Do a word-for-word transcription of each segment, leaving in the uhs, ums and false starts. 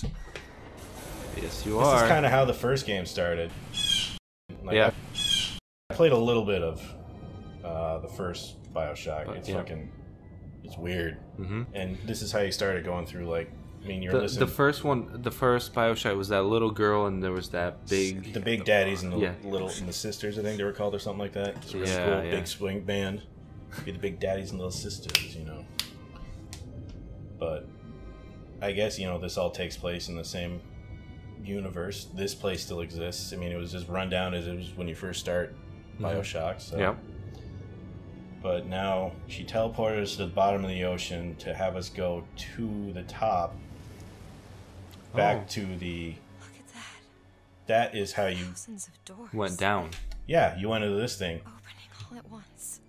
Enix. Yes, you are. This is kind of how the first game started. Like, yeah. I played a little bit of uh, the first Bioshock. Uh, it's yeah. fucking... It's weird. Mm-hmm. And this is how you started going through, like... I mean, you're the, listening... The first one... The first Bioshock was that little girl, and there was that big... The big daddies and the yeah. little... And the sisters, I think they were called, or something like that. So it was yeah, a cool yeah. big swing band. Be the big daddies and little sisters, you know. But... I guess, you know, this all takes place in the same universe. This place still exists. I mean, it was as run down as it was when you first start Bioshock, so... Yeah. But now she teleported us to the bottom of the ocean to have us go to the top, back oh. to the... Look at that. That is how you went down. Yeah, you went into this thing. Opening all at once.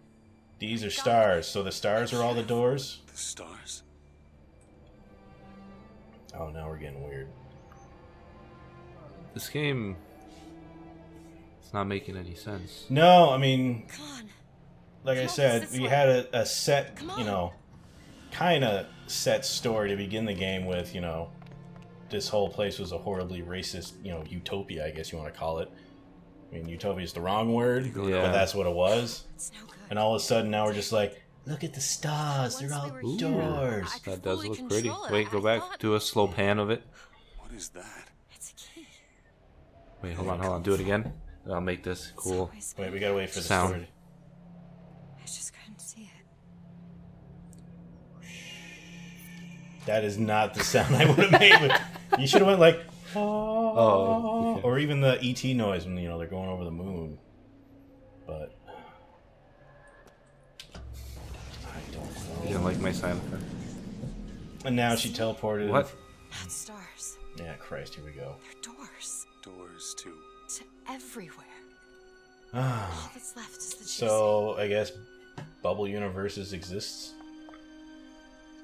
These are stars, so the stars are all the doors? The stars. Oh, now we're getting weird. This game... It's not making any sense. No, I mean... Come on. Like I said, we had a, a set, you know, kind of set story to begin the game with, you know, this whole place was a horribly racist, you know, utopia, I guess you want to call it. I mean, utopia is the wrong word, yeah. but that's what it was. No and all of a sudden now we're just like, look at the stars, they're all Ooh, doors. That does look pretty. Wait, go back, do a slow pan of it. What is that? It's a key. Wait, hold on, hold on, do it again. I'll make this cool. Wait, we gotta wait for the sound. That is not the sound I would have made. With, you should have went like, oh, oh. or even the E T noise when you know they're going over the moon. But I don't know. You didn't like my sound effect. And now she teleported. What? Not stars. Yeah, Christ, here we go. They're doors. Doors to to everywhere. All that's left is the so I guess bubble universes exists.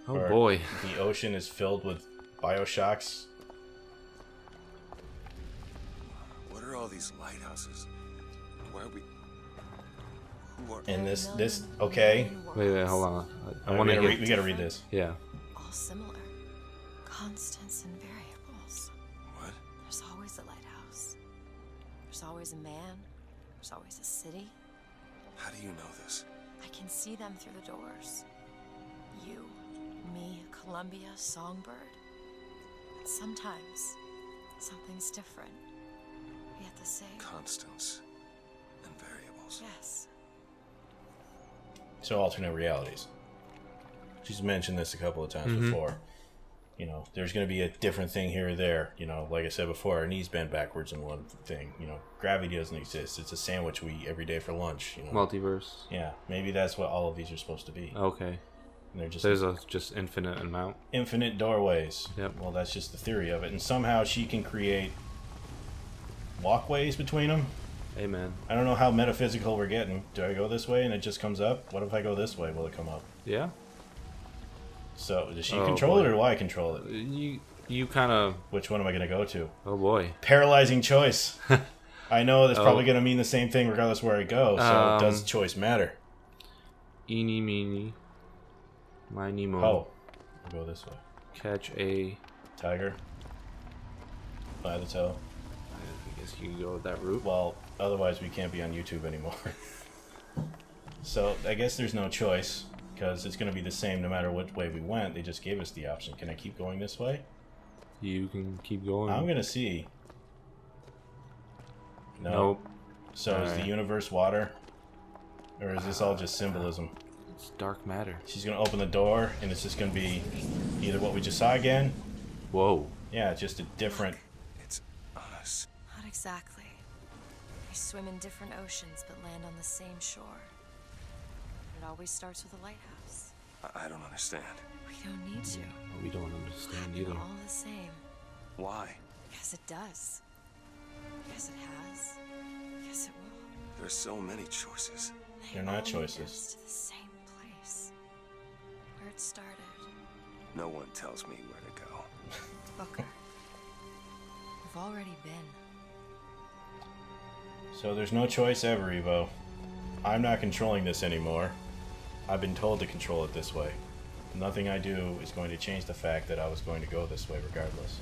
Oh boy. The ocean is filled with Bioshocks. What are all these lighthouses? Where are we? Who are and this, this, okay. Wait, wait, hold on. I, I want to read. We gotta read this. Yeah. All similar. Constants and variables. What? There's always a lighthouse. There's always a man. There's always a city. How do you know this? I can see them through the doors. You. Me, Columbia, Songbird. But sometimes something's different. Yet the same. Constants and variables. Yes. So alternate realities. She's mentioned this a couple of times mm-hmm. before. You know, there's going to be a different thing here or there. You know, like I said before, our knees bend backwards in one thing. You know, gravity doesn't exist. It's a sandwich we eat every day for lunch. You know? Multiverse. Yeah, maybe that's what all of these are supposed to be. Okay. And they're just There's a just infinite amount. Infinite doorways. Yep. Well, that's just the theory of it. And somehow she can create walkways between them. Amen. I don't know how metaphysical we're getting. Do I go this way and it just comes up? What if I go this way? Will it come up? Yeah. So, does she oh, control boy. it or do I control it? You, you kind of... Which one am I going to go to? Oh, boy. Paralyzing choice. I know that's oh. probably going to mean the same thing regardless where I go. So, um, does choice matter? Eeny, meeny. My Nemo. Oh, I'll go this way. Catch a tiger by the toe. I guess you can go that route. Well, otherwise we can't be on YouTube anymore. So I guess there's no choice because it's going to be the same no matter what way we went. They just gave us the option. Can I keep going this way? You can keep going. I'm going to see. No. Nope. So all is right. the universe water, or is this all just symbolism? It's dark matter. She's gonna open the door, and it's just gonna be either what we just saw again. Whoa. Yeah, just a different. It's us. Not exactly. We swim in different oceans, but land on the same shore. It always starts with a lighthouse. I, I don't understand. We don't need to. We don't understand either. We're all the same. Why? Because it does. Because it has. Because it will. There's so many choices. They They're not choices. To the same. Started. No one tells me where to go. Booker, we've already been. So there's no choice ever, Evo. I'm not controlling this anymore. I've been told to control it this way. Nothing I do is going to change the fact that I was going to go this way regardless.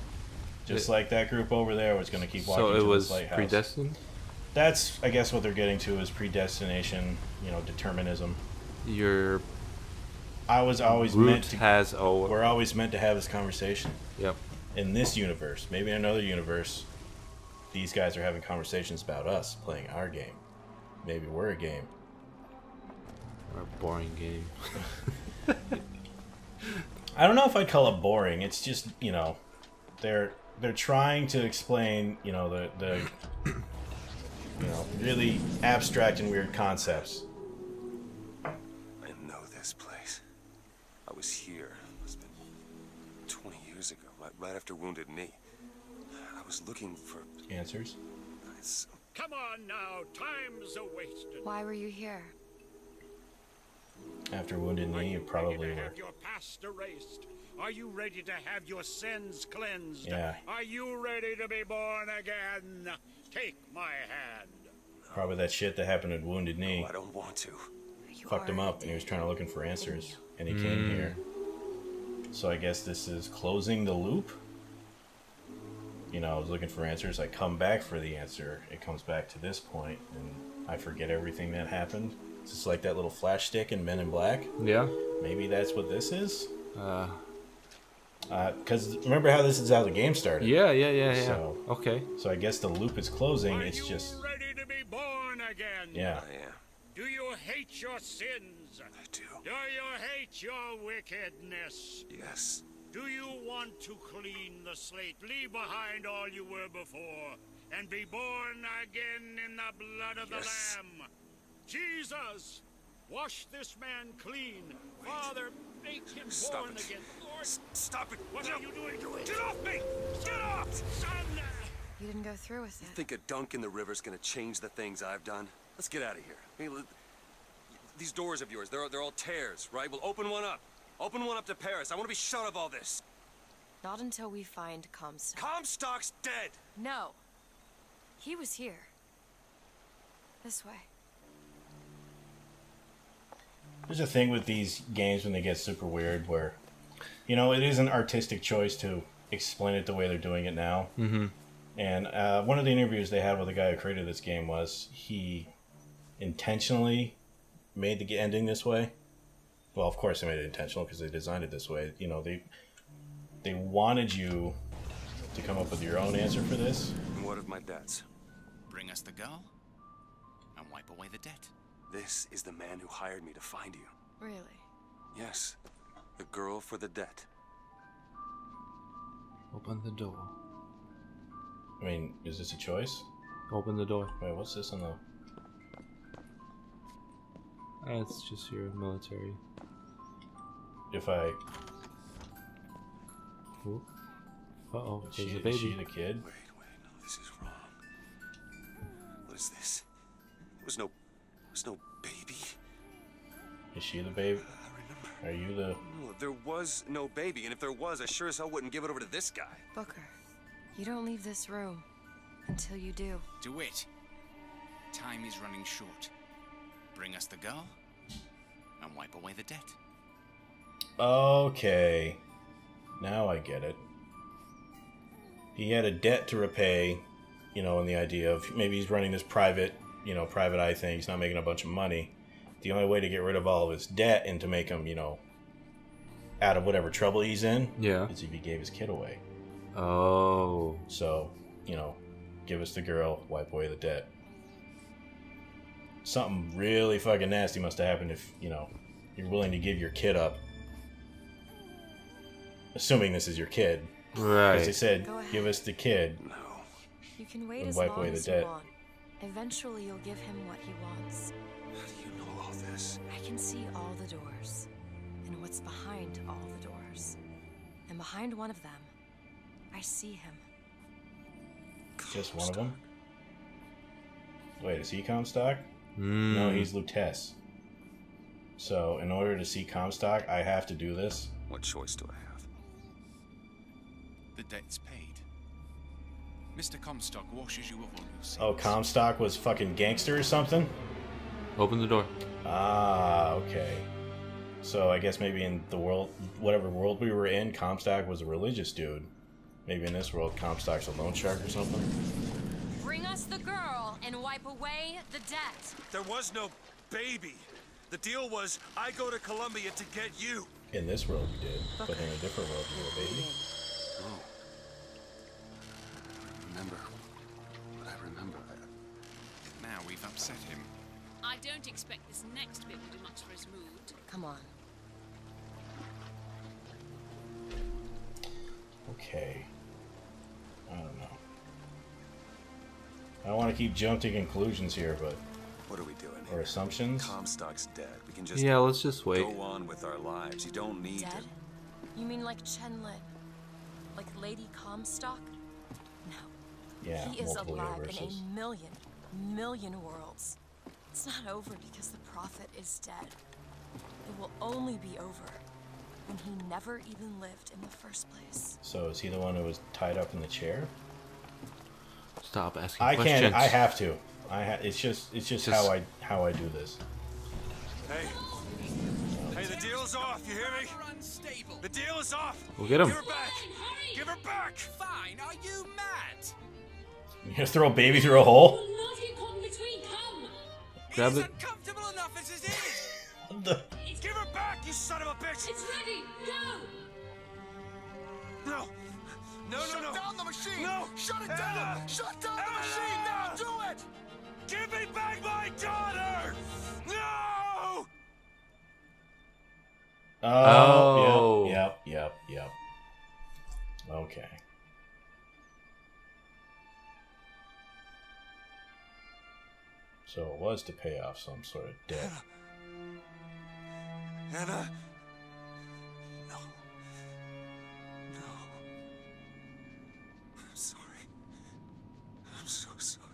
Just it, like that group over there was going to keep walking so it to was the lighthouse. Predestined? That's, I guess, what they're getting to is predestination, you know, determinism. Your I was always root meant to, has a... We're always meant to have this conversation. Yep. In this universe, maybe in another universe, these guys are having conversations about us playing our game. Maybe we're a game. Or a boring game. I don't know if I'd call it boring. It's just, you know, they're they're trying to explain, you know, the the you know, really abstract and weird concepts. I know this place. I was here. It's been twenty years ago, right, right after Wounded Knee. I was looking for answers. It's... Come on now, time's a wasted. Why were you here? After Wounded Knee, you probably were. Are you ready to have your sins cleansed? Yeah. Are you ready to be born again? Take my hand. Probably that shit that happened at Wounded Knee. No, I don't want to. You fucked him up, and he was trying to looking for answers, and he mm. came here. So I guess this is closing the loop. You know, I was looking for answers. I come back for the answer. It comes back to this point, and I forget everything that happened. It's just like that little flash stick in Men in Black. Yeah. Maybe that's what this is. Uh. Because uh, remember how this is how the game started. Yeah, yeah, yeah, yeah. So, okay. So I guess the loop is closing. Are it's you just. Ready to be born again? Yeah. Oh, yeah. Do you hate your sins? I do. Do you hate your wickedness? Yes. Do you want to clean the slate, leave behind all you were before, and be born again in the blood of yes. the Lamb? Jesus, wash this man clean. Wait. Father, make him Stop born it. again. Lord, S stop it! What no. are you doing? Do it. Get off me! Get off! Son! You didn't go through with it. You think a dunk in the river's gonna change the things I've done? Let's get out of here. I mean, let, these doors of yours—they're they're all tears, right? Well, open one up. Open one up to Paris. I want to be shut of all this. Not until we find Comstock. Comstock's dead. No. He was here. This way. There's a thing with these games when they get super weird where, you know, it is an artistic choice to explain it the way they're doing it now. Mm-hmm. And uh, one of the interviews they had with the guy who created this game was he intentionally made the ending this way. Well, of course they made it intentional because they designed it this way. You know, they they wanted you to come up with your own answer for this. And what of my debts? Bring us the girl and wipe away the debt. This is the man who hired me to find you. Really? Yes. The girl for the debt. Open the door. I mean, is this a choice? Open the door. Wait, what's this on the... Uh, it's just your military. If I... Ooh. Uh-oh, there's a baby. Is she the kid? Wait, wait, no, this is wrong. What is this? There was no... There's no baby. Is she the baby? Uh, Are you the... No, there was no baby, and if there was, I sure as hell wouldn't give it over to this guy. Booker, you don't leave this room until you do. DeWitt, time is running short. Bring us the girl and wipe away the debt. Okay. Now I get it. He had a debt to repay, you know, and the idea of maybe he's running this private... you know, private eye thing. He's not making a bunch of money. The only way to get rid of all of his debt and to make him, you know, out of whatever trouble he's in, yeah, is if he gave his kid away. Oh. So, you know, give us the girl, wipe away the debt. Something really fucking nasty must have happened if, you know, you're willing to give your kid up. Assuming this is your kid. Right. Because they said, give us the kid. No. You can wait and wipe as long away the as debt. You want. Eventually, you'll give him what he wants. How do you know all this? I can see all the doors, and what's behind all the doors. And behind one of them, I see him. Just one of them? Wait, is he Comstock? Mm. No, he's Lutece. So, in order to see Comstock, I have to do this? What choice do I have? The debt's paid. Mister Comstock washes you of all your sins. Oh, Comstock was fucking gangster or something? Open the door. Ah, okay. So I guess maybe in the world, whatever world we were in, Comstock was a religious dude. Maybe in this world, Comstock's a loan shark or something. Bring us the girl and wipe away the debt. There was no baby. The deal was, I go to Columbia to get you. In this world, we did. Okay. But in a different world, you were a baby. Oh. I remember. But I remember that. Now we've upset him. I don't expect this next bit will do much for his mood. Come on. Okay. I don't know. I don't want to keep jumping to conclusions here, but what are we doing? Or assumptions? Comstock's dead. We can just yeah, let's just wait. Go on with our lives. You don't need dead? To... You mean like Chen Lin? Like Lady Comstock? No. Yeah, he is alive universes. In a million, million worlds. It's not over because the prophet is dead. It will only be over when he never even lived in the first place. So is he the one who was tied up in the chair? Stop asking I questions. I can't. I have to. I ha it's just. It's just, just how I how I do this. Hey, hey, the deal's off. You hear me? The deal is off. We'll get him. Give her back. Give her back. Fine. Are you mad? You just throw a baby through a hole? Grab it. Uncomfortable enough as it is. The give her back, you son of a bitch! It's ready! No! No! No, no, no! Shut down the machine! No! Shut it down! Shut down the machine! Now do it! Give me back my daughter! No! Oh! Yep, yep, yep, yep. Okay. So it was to pay off some sort of debt. Anna? No. No. I'm sorry. I'm so sorry.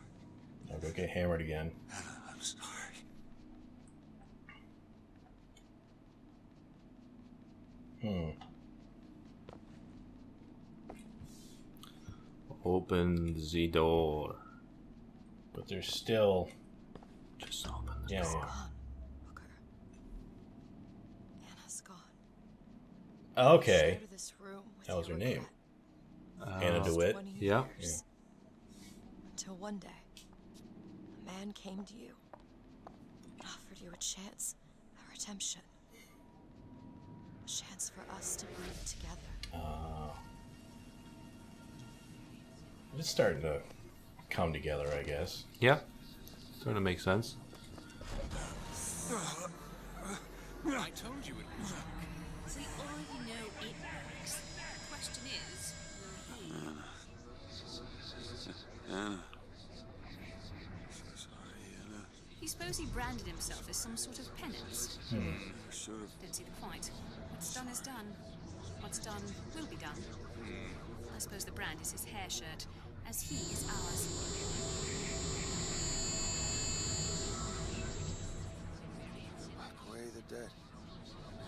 I'll go get hammered again. Anna, I'm sorry. Hmm. Open the door. But there's still... Just open the yeah, door. Yeah. Okay. That was her name. Uh, Anna DeWitt. Yeah. yeah. Until one day, a man came to you and offered you a chance at redemption. A chance for us to breathe together. Uh, it's starting to come together, I guess. Yeah. Starting to make sense. I told you it was... We already know it works. The question is, will he? Anna. Anna. Sorry, Anna. You suppose he branded himself as some sort of penance? Hmm. Sure. Didn't see the point. What's done is done. What's done will be done. I suppose the brand is his hair shirt, as he is ours. Wipe away the dead.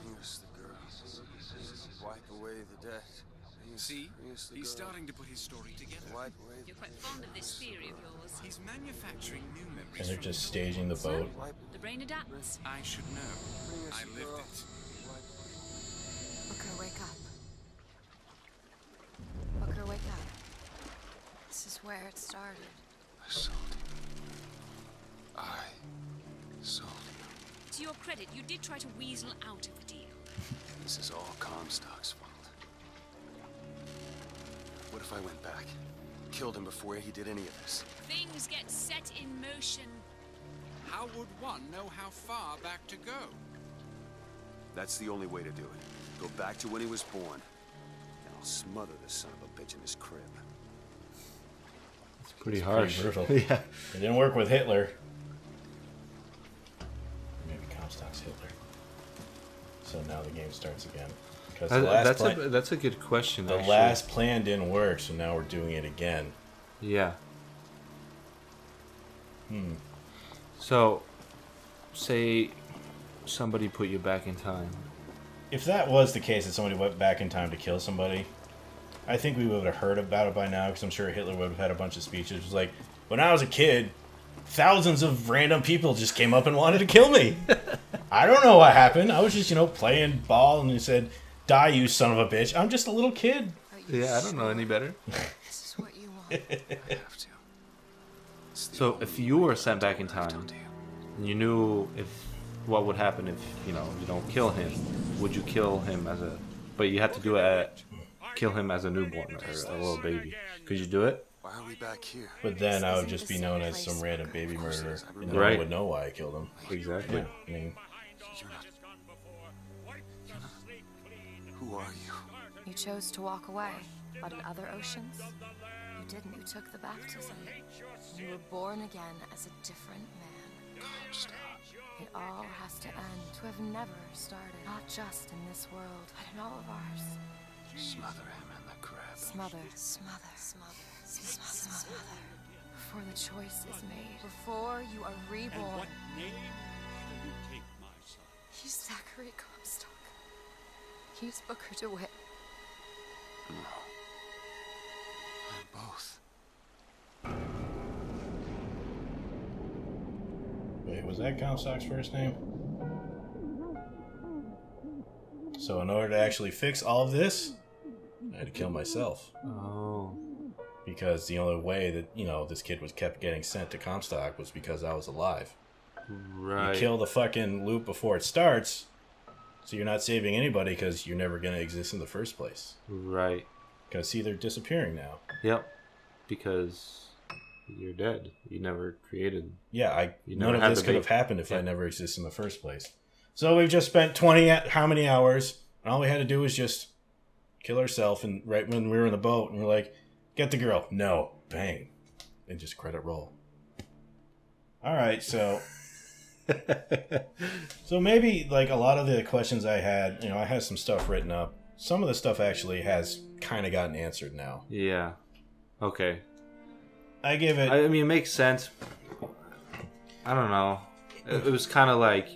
Bring us the girl. Wipe away the debt. See, he's starting to put his story together. Wipe away the You're quite fond of this theory of yours. He's manufacturing new memories. And they're just staging the boat. So, the brain adapts. I should know. I lived it. Booker, wake up. Booker, wake up. This is where it started. I sold you. I sold you. To your credit, you did try to weasel out of the deal. This is all Comstock's fault. What if I went back? Killed him before he did any of this? Things get set in motion. How would one know how far back to go? That's the only way to do it. Go back to when he was born. And I'll smother this son of a bitch in his crib. It's pretty it's harsh. Pretty brutal. Yeah. It didn't work with Hitler. Maybe Comstock's Hitler. So now the game starts again. Because the last that's, plan, a, that's a good question. The actually. last plan didn't work, so now we're doing it again. Yeah. Hmm. So, say somebody put you back in time. If that was the case, that somebody went back in time to kill somebody, I think we would have heard about it by now, because I'm sure Hitler would have had a bunch of speeches. It was like, when I was a kid, thousands of random people just came up and wanted to kill me. I don't know what happened. I was just, you know, playing ball, and they said, "Die, you son of a bitch." I'm just a little kid. Are you Yeah, I don't know any better. This is what you want. I have to. So if you were sent back in time, and you knew if what would happen if you know you don't kill him, would you kill him as a? But you have to do it. At, kill him as a newborn or a little baby. Could you do it? Why are we back here? But then I would just be known as some random baby murderer, and no one would know why I killed him. Exactly. Yeah, I mean, you're not, you're not, who are you? You chose to walk away, but in other oceans, you didn't. You took the baptism. You were born again as a different man. It all has to end. To have never started, not just in this world, but in all of ours. Smother him in the crib. Smother, smother, smother, smother, smother. Before the choice is made, before you are reborn. And what name shall you take, my son? He's Zachary Comstock. He's Booker DeWitt. No, I'm both. Wait, was that Comstock's first name? So in order to actually fix all of this, I had to kill myself. Oh. Because the only way that, you know, this kid was kept getting sent to Comstock was because I was alive. Right. You kill the fucking loop before it starts, so you're not saving anybody because you're never going to exist in the first place. Right. Because, see, they're disappearing now. Yep. Because you're dead. You never created... Yeah, I. You none of this could have happened if yeah. I never existed in the first place. So we've just spent twenty how many hours, and all we had to do was just... kill herself, and right when we were in the boat, and we're like, get the girl. No. Bang. And just credit roll. Alright, so... so maybe, like, a lot of the questions I had, you know, I had some stuff written up. Some of the stuff actually has kind of gotten answered now. Yeah. Okay. I give it... I mean, it makes sense. I don't know. It, it was kind of like,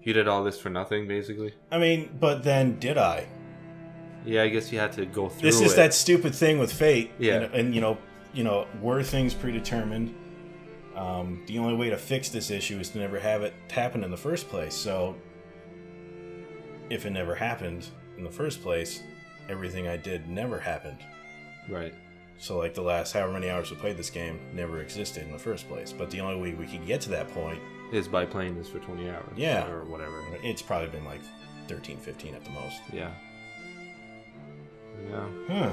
you did all this for nothing, basically. I mean, but then, did I? Yeah, I guess you had to go through it. This is it. That stupid thing with fate. Yeah. And, and, you know, you know, were things predetermined? Um, the only way to fix this issue is to never have it happen in the first place. So, if it never happened in the first place, everything I did never happened. Right. So, like, the last however many hours we played this game never existed in the first place. But the only way we could get to that point... is by playing this for twenty hours. Yeah. Or whatever. It's probably been, like, thirteen, fifteen at the most. Yeah. Yeah. Huh.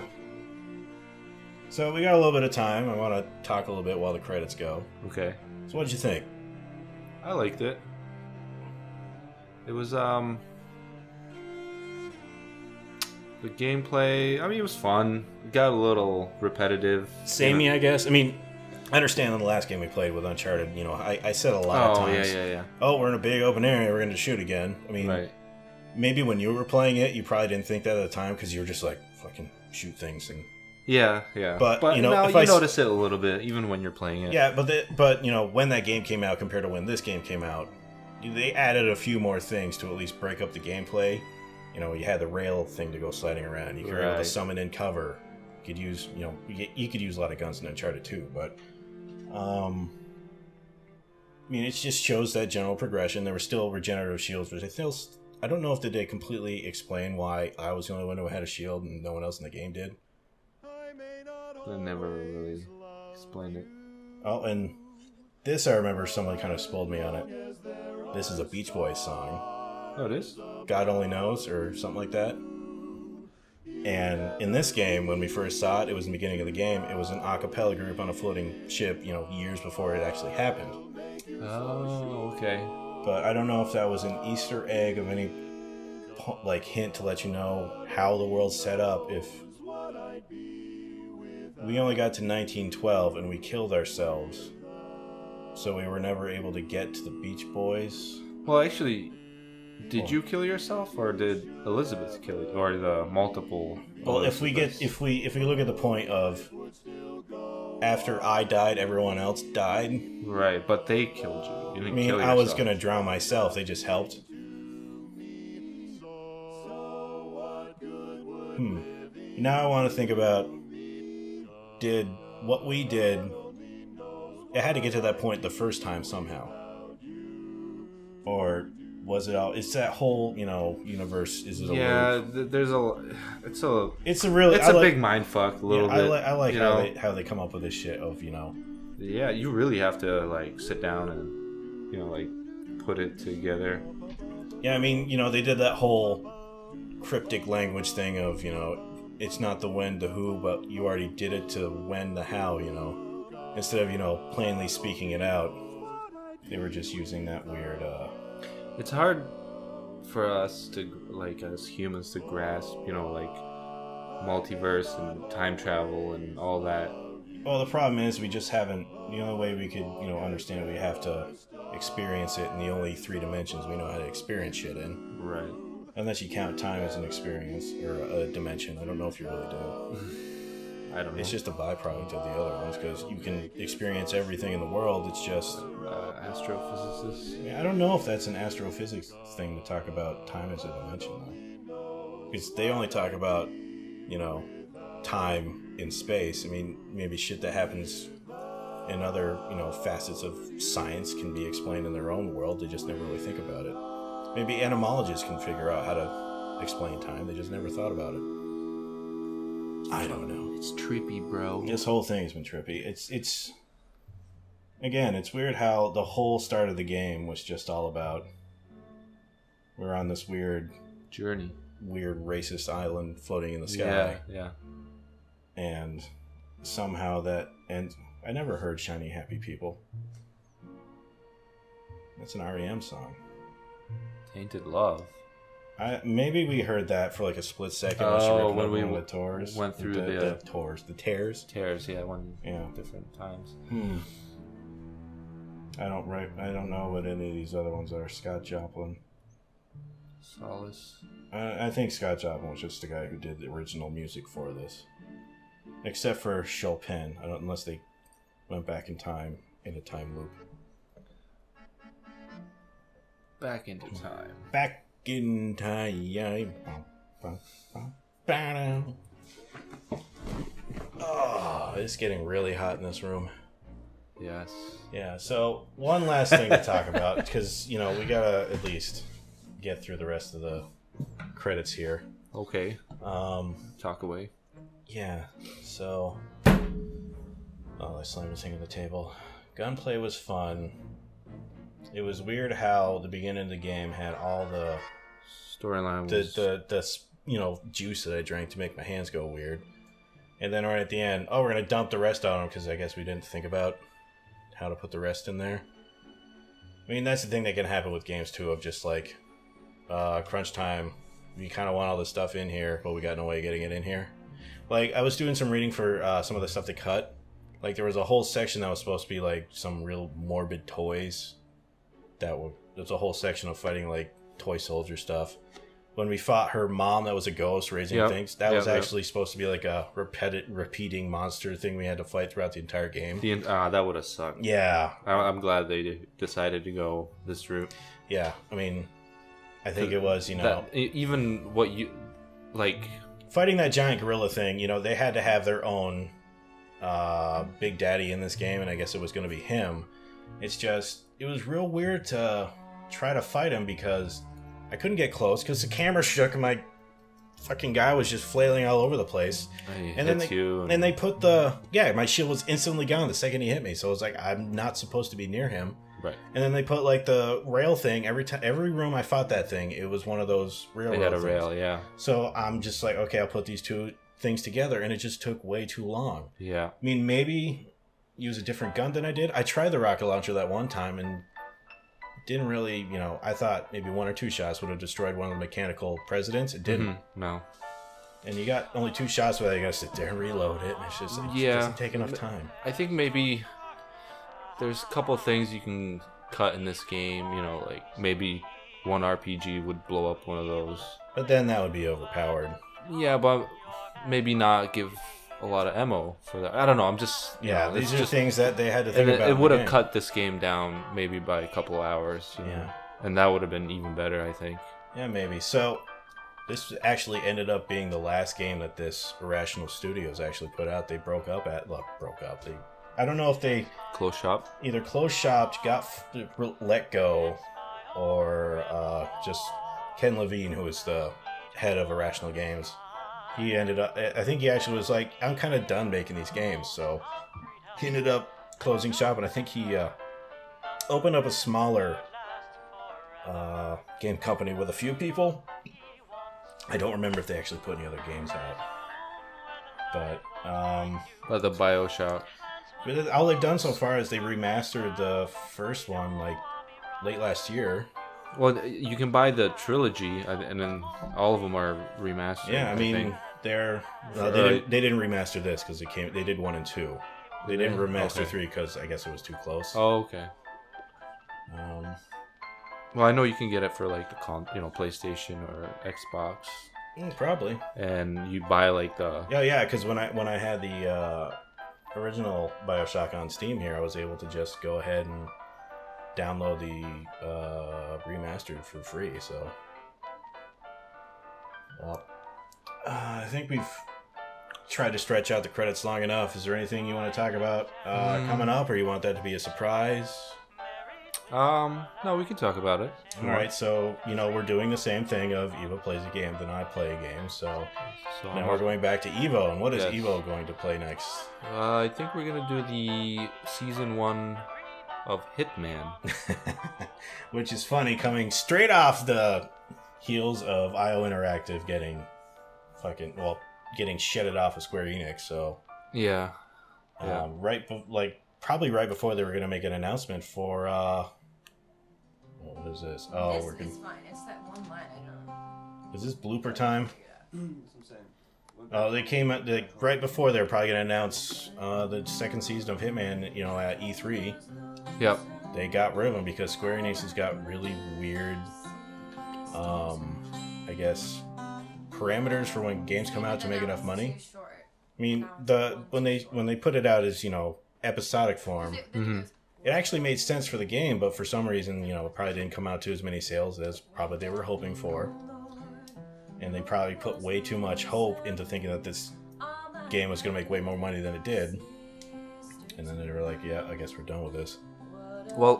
So we got a little bit of time. I want to talk a little bit while the credits go. Okay. So what did you think? I liked it. It was um the gameplay. I mean, it was fun. It got a little repetitive. Samey, you know? I guess. I mean, I understand in the last game we played with Uncharted. You know, I, I said a lot oh, of times. Oh yeah, yeah, yeah. Oh, we're in a big open area. We're going to shoot again. I mean, right. Maybe when you were playing it, you probably didn't think that at the time because you were just like, fucking shoot things. And... Yeah, yeah. But, but you know, now if you I... notice it a little bit, even when you're playing it. Yeah, but, the, but you know, when that game came out compared to when this game came out, they added a few more things to at least break up the gameplay. You know, you had the rail thing to go sliding around. You could right. be able to summon in cover. You could use, you know, you could use a lot of guns in Uncharted two, but... Um... I mean, it just shows that general progression. There were still regenerative shields, which I feel... I don't know if they did completely explain why I was the only one who had a shield and no one else in the game did. They never really explained it. Oh, and this I remember someone kind of spoiled me on it. This is a Beach Boys song. Oh, it is? God Only Knows or something like that. And in this game, when we first saw it, it was in the beginning of the game, it was an a cappella group on a floating ship, you know, years before it actually happened. Oh, okay. But I don't know if that was an Easter egg of any like hint to let you know how the world's set up if we only got to nineteen twelve and we killed ourselves. So we were never able to get to the Beach Boys. Well, actually, did oh. you kill yourself or did Elizabeth kill it or the multiple Well, Elizabeths? if we get if we if we look at the point of after I died, everyone else died. Right, but they killed you. I mean, I was going to drown myself. They just helped. Hmm. Now I want to think about... Did what we did... It had to get to that point the first time somehow. Or was it all? It's that whole, you know, universe. Is it a yeah? Th- there's a. It's a. It's a really. It's I a like, big mind fuck. A little yeah, bit. I like. I like how know? they how they come up with this shit of you know. Yeah, you really have to like sit down and you know like put it together. Yeah, I mean, you know, they did that whole cryptic language thing of, you know, it's not the when, the who, but you already did it to when, the how, you know. Instead of, you know, plainly speaking it out, they were just using that weird, uh... It's hard for us to, like, as humans to grasp, you know, like, multiverse and time travel and all that. Well, the problem is we just haven't... The only way we could, you know, understand it, we have to experience it in the only three dimensions we know how to experience shit in. Right. Unless you count time as an experience, or a dimension. I don't know if you really do. I don't know. It's just a byproduct of the other ones, because you can experience everything in the world, it's just... Uh, astrophysicists? Yeah, I don't know if that's an astrophysics thing to talk about time as a dimension, though. Because they only talk about, you know, time in space. I mean, maybe shit that happens... and other, you know, facets of science can be explained in their own world. They just never really think about it. Maybe entomologists can figure out how to explain time. They just never thought about it. I don't know. It's trippy, bro. This whole thing has been trippy. It's, it's... Again, it's weird how the whole start of the game was just all about... We're on this weird... Journey. Weird racist island floating in the sky. Yeah, yeah. And somehow that ends... I never heard Shiny Happy People. That's an R E M song. Tainted Love. I maybe we heard that for like a split second. Oh, when we went tours, went through the, the, the uh, tours, the tears, tears. Yeah, one. Yeah, different times. Hmm. I don't right. I don't know what any of these other ones are. Scott Joplin. Solace. I, I think Scott Joplin was just the guy who did the original music for this, except for Chopin. I don't unless they. Went back in time in a time loop. Back into time. Back in time. Oh, it's getting really hot in this room. Yes. Yeah. So one last thing to talk about, because you know we gotta at least get through the rest of the credits here. Okay. Um. Talk away. Yeah. So. Oh, I slammed his thing on the table. Gunplay was fun. It was weird how the beginning of the game had all the storyline, the, the the you know juice that I drank to make my hands go weird, and then right at the end, oh, we're gonna dump the rest on them because I guess we didn't think about how to put the rest in there. I mean, that's the thing that can happen with games too, of just like uh, crunch time. You kind of want all this stuff in here, but we got no way of getting it in here. Like I was doing some reading for uh, some of the stuff they cut. Like, there was a whole section that was supposed to be, like, some real morbid toys. That were, there was a whole section of fighting, like, toy soldier stuff. When we fought her mom that was a ghost raising yep. things, that yep, was actually yep. supposed to be, like, a repeti- repeating monster thing we had to fight throughout the entire game. The, uh, that would have sucked. Yeah. I, I'm glad they decided to go this route. Yeah. I mean, I think it was, you know... That, even what you... Like... Fighting that giant gorilla thing, you know, they had to have their own... Uh, Big Daddy in this game, and I guess it was going to be him. It's just, it was real weird to try to fight him because I couldn't get close because the camera shook and my fucking guy was just flailing all over the place. He and then they, you. And they put the, yeah, my shield was instantly gone the second he hit me, so I was like, I'm not supposed to be near him. Right. And then they put like the rail thing, every time, every room I fought that thing, it was one of those railroad They had a things. rail, yeah. So I'm just like, okay, I'll put these two things together, and it just took way too long. Yeah. I mean, maybe use a different gun than I did. I tried the rocket launcher that one time and didn't really, you know, I thought maybe one or two shots would have destroyed one of the mechanical presidents. It didn't. Mm-hmm. No. And you got only two shots without you gotta sit there and reload it. And it's just, it just yeah. doesn't take enough time. I think maybe there's a couple things you can cut in this game, you know, like maybe one R P G would blow up one of those. But then that would be overpowered. Yeah, but maybe not give a lot of ammo for that. I don't know. I'm just... Yeah, know, these are just, things that they had to think and about. It would have cut this game down maybe by a couple hours. You know? Yeah. And that would have been even better, I think. Yeah, maybe. So, this actually ended up being the last game that this Irrational Studios actually put out. They broke up at... Well, broke up. They, I don't know if they... Close shop? Either close shop, got let go, or uh, just Ken Levine, who is the head of Irrational Games. He ended up, I think he actually was like, I'm kind of done making these games, so he ended up closing shop, and I think he uh, opened up a smaller uh, game company with a few people. I don't remember if they actually put any other games out. But, um... But the Bioshock. All they've done so far is they remastered the first one, like, late last year. Well, you can buy the trilogy, and then all of them are remastered. Yeah, I mean, I think. they're... No, they, didn't, they didn't remaster this, because they came. They did one and two. They didn't remaster okay. three, because I guess it was too close. Oh, okay. Um... Well, I know you can get it for, like, the con- you know, PlayStation or Xbox. Mm, probably. And you buy, like, the... Yeah, yeah, because when I when I had the uh, original Bioshock on Steam here, I was able to just go ahead and download the uh, remastered for free, so... Well, uh, I think we've tried to stretch out the credits long enough. Is there anything you want to talk about uh, mm. coming up, or you want that to be a surprise? Um, no, we can talk about it. All right, so, you know, we're doing the same thing of Evo plays a game, then I play a game, so, so now we're going back to Evo, and what is yes. Evo going to play next? Uh, I think we're going to do the season one of Hitman. Which is funny, coming straight off the heels of I O Interactive getting fucking, well, getting shedded off of Square Enix, so. Yeah. Um, yeah. Right, like, probably right before they were going to make an announcement for, uh... What is this? Oh, this we're gonna... is fine. It's that one line. I don't know. Is this blooper time? Yeah. Oh, uh, they came at the, right before they were probably going to announce uh, the second season of Hitman. You know, at E three. Yep. They got rid of them because Square Enix has got really weird, um, I guess, parameters for when games come out to make enough money. I mean, the when they when they put it out as, you know, episodic form. Mm-hmm. It actually made sense for the game, but for some reason, you know, it probably didn't come out to as many sales as probably they were hoping for. And they probably put way too much hope into thinking that this game was going to make way more money than it did. And then they were like, yeah, I guess we're done with this. Well,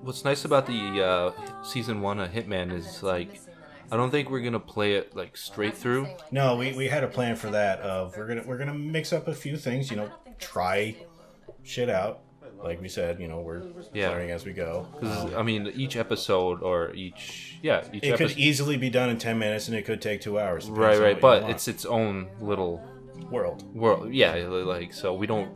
what's nice about the uh, season one of Hitman is, like, I don't think we're going to play it, like, straight through. No, we, we had a plan for that of we're going to we're gonna mix up a few things, you know, try shit out. Like we said, you know, we're yeah. learning as we go. Um, I mean, each episode or each... Yeah, each It epi- could easily be done in ten minutes and it could take two hours. Right, right, but it's its own little... World. World, yeah. Like, so we don't...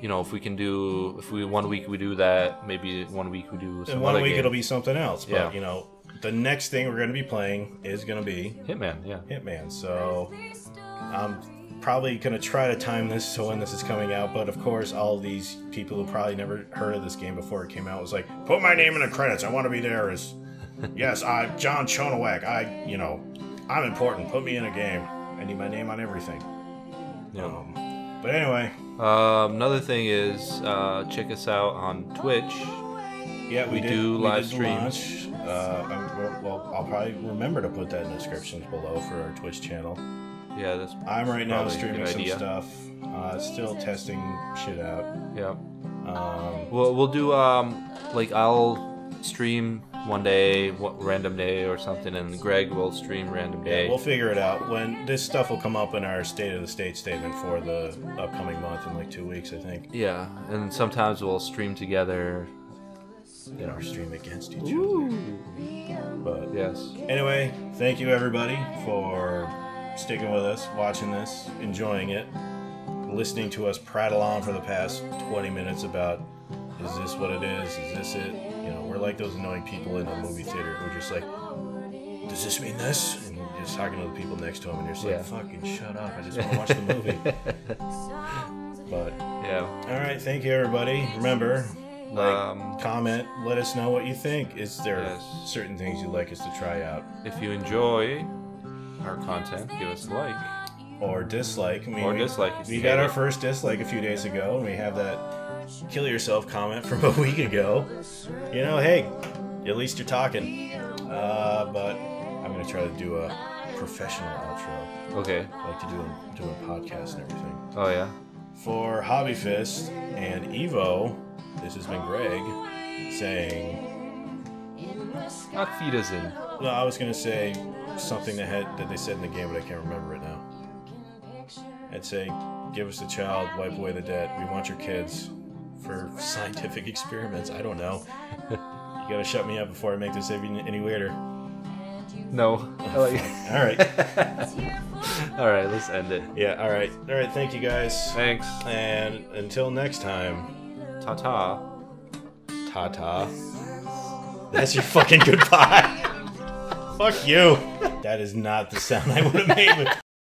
You know, if we can do... If we one week we do that, maybe one week we do some other game. In one week it'll be something else. But, yeah. you know, the next thing we're going to be playing is going to be... Hitman, yeah. Hitman, so... Um, probably going to try to time this to when this is coming out, but of course all these people who probably never heard of this game before it came out was like, put my name in the credits, I want to be there as, yes, I'm John Chonowak, I, you know, I'm important, put me in a game, I need my name on everything. Yep. Um, but anyway. Uh, another thing is, uh, check us out on Twitch. Yeah, we, we did, do live we streams. Uh, well, I'll probably remember to put that in the descriptions below for our Twitch channel. Yeah, that's I'm right now streaming some stuff. Uh, still testing shit out. Yeah. Um, well, we'll do um, like I'll stream one day, what, random day or something, and Greg will stream random day. Yeah, we'll figure it out. When this stuff will come up in our State of the State statement for the upcoming month in like two weeks, I think. Yeah, and sometimes we'll stream together. In our stream against each Ooh. other. But yes. Anyway, thank you everybody for. Sticking with us, watching this, enjoying it, listening to us prattle on for the past twenty minutes about is this what it is, is this it? You know, we're like those annoying people in the movie theater who are just like, does this mean this? And you're just talking to the people next to them and you're just yeah. like, fucking shut up, I just want to watch the movie. But, yeah. Alright, thank you everybody. Remember, like, um, comment, let us know what you think. Is there yes. certain things you'd like us to try out? If you enjoy our content, give us a like or dislike. I mean, or we, dislike. We got our first dislike a few days ago, and we have that "kill yourself" comment from a week ago. You know, hey, at least you're talking. Uh, but I'm gonna try to do a professional outro. Okay. I like to do a, do a podcast and everything. Oh yeah. For Hobby Fist and Evo, this has been Greg saying Auf Wiedersehen. No, I was gonna say something that had that they said in the game, but I can't remember it now. I'd say, give us the child, wipe away the debt. We want your kids for scientific experiments. I don't know. You gotta shut me up before I make this any weirder. No. Oh, like... all right. All right, let's end it. Yeah, all right. All right, thank you guys. Thanks. And until next time. Ta-ta. Ta-ta. That's your fucking goodbye. Fuck you. That is not the sound I would have made with...